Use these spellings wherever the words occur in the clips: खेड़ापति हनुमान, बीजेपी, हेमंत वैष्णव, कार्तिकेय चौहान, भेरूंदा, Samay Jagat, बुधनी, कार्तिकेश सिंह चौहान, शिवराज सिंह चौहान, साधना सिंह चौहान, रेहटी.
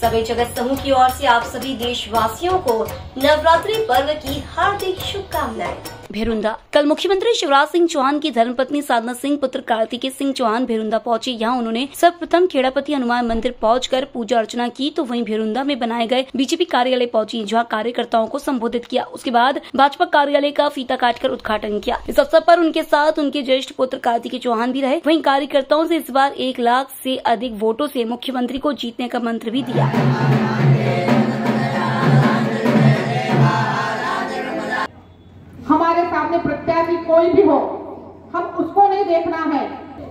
सभी जगत समूह की ओर से आप सभी देशवासियों को नवरात्रि पर्व की हार्दिक शुभकामनाएं। भेरूंदा। कल मुख्यमंत्री शिवराज सिंह चौहान की धर्मपत्नी साधना सिंह पुत्र कार्तिकेश सिंह चौहान भेरूंदा पहुंचे। यहां उन्होंने सर्वप्रथम खेड़ापति हनुमान मंदिर पहुंचकर पूजा अर्चना की, तो वहीं भेरूंदा में बनाए गए बीजेपी कार्यालय पहुंची, जहां कार्यकर्ताओं को संबोधित किया। उसके बाद भाजपा कार्यालय का फीता काटकर उद्घाटन किया। इस अवसर पर उनके साथ उनके ज्येष्ठ पुत्र कार्तिकेय चौहान भी रहे। वहीं कार्यकर्ताओं से इस बार 1 लाख से अधिक वोटों से मुख्यमंत्री को जीतने का मंत्र भी दिया। हमारे सामने प्रत्याशी कोई भी हो, हम उसको नहीं देखना है,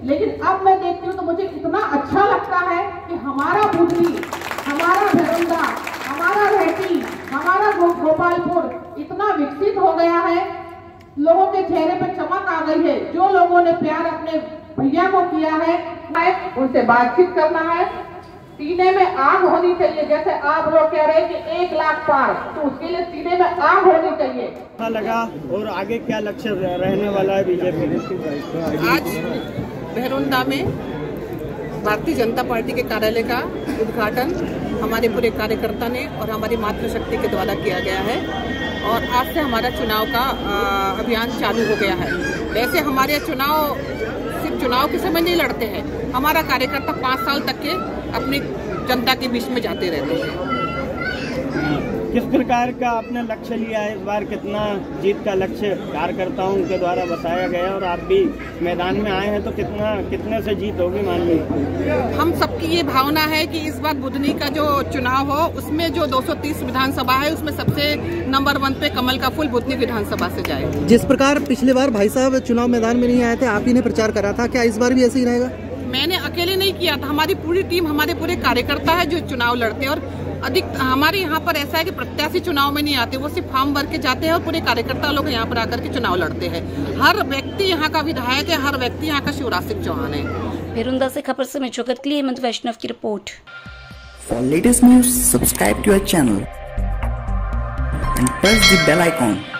लेकिन अब मैं देखती हूँ तो मुझे इतना अच्छा लगता है कि हमारा बूटी, हमारा भेरूंदा, हमारा रेहटी, हमारा गोपालपुर इतना विकसित हो गया है। लोगों के चेहरे पे चमक आ गई है। जो लोगों ने प्यार अपने भैया को किया है, उनसे बातचीत करना है। सीने में आग होनी चाहिए, जैसे आप लोग कह रहे हैं कि 1 लाख पार, तो उसके लिए सीने में आग होनी चाहिए। क्या लगा और आगे क्या लक्ष्य रहने वाला है बीजेपी? आज भेरूंदा में भारतीय जनता पार्टी के कार्यालय का उद्घाटन हमारे पूरे कार्यकर्ता ने और हमारी मातृशक्ति के द्वारा किया गया है और आज से हमारा चुनाव का अभियान चालू हो गया है। वैसे हमारे चुनाव सिर्फ चुनाव के समय नहीं लड़ते हैं, हमारा कार्यकर्ता 5 साल तक के अपनी जनता के बीच में जाते रहते हैं। किस प्रकार का आपने लक्ष्य लिया है इस बार? कितना जीत का लक्ष्य कार्यकर्ताओं के द्वारा बताया गया और आप भी मैदान में आए हैं, तो कितने से जीत होगी मान लीजिए? हम सबकी ये भावना है कि इस बार बुधनी का जो चुनाव हो उसमें जो 230 विधानसभा है उसमें सबसे नंबर 1 पे कमल का फूल बुधनी विधानसभा से जाए। जिस प्रकार पिछले बार भाई साहब चुनाव मैदान में नहीं आए थे, आप ही ने प्रचार करा था, क्या इस बार भी ऐसे ही रहेगा? मैंने अकेले नहीं किया था, हमारी पूरी टीम, हमारे पूरे कार्यकर्ता है जो चुनाव लड़ते हैं। और अधिक हमारे यहाँ पर ऐसा है कि प्रत्याशी चुनाव में नहीं आते, वो सिर्फ फॉर्म भर के जाते हैं और पूरे कार्यकर्ता लोग यहाँ पर आकर के चुनाव लड़ते हैं। हर व्यक्ति यहाँ का विधायक है, हर व्यक्ति यहाँ का शिवराज सिंह चौहान है। भेरूंदा से खबर समय जगत के लिए हेमंत वैष्णव की report. For latest news subscribe to our channel and press the bell icon.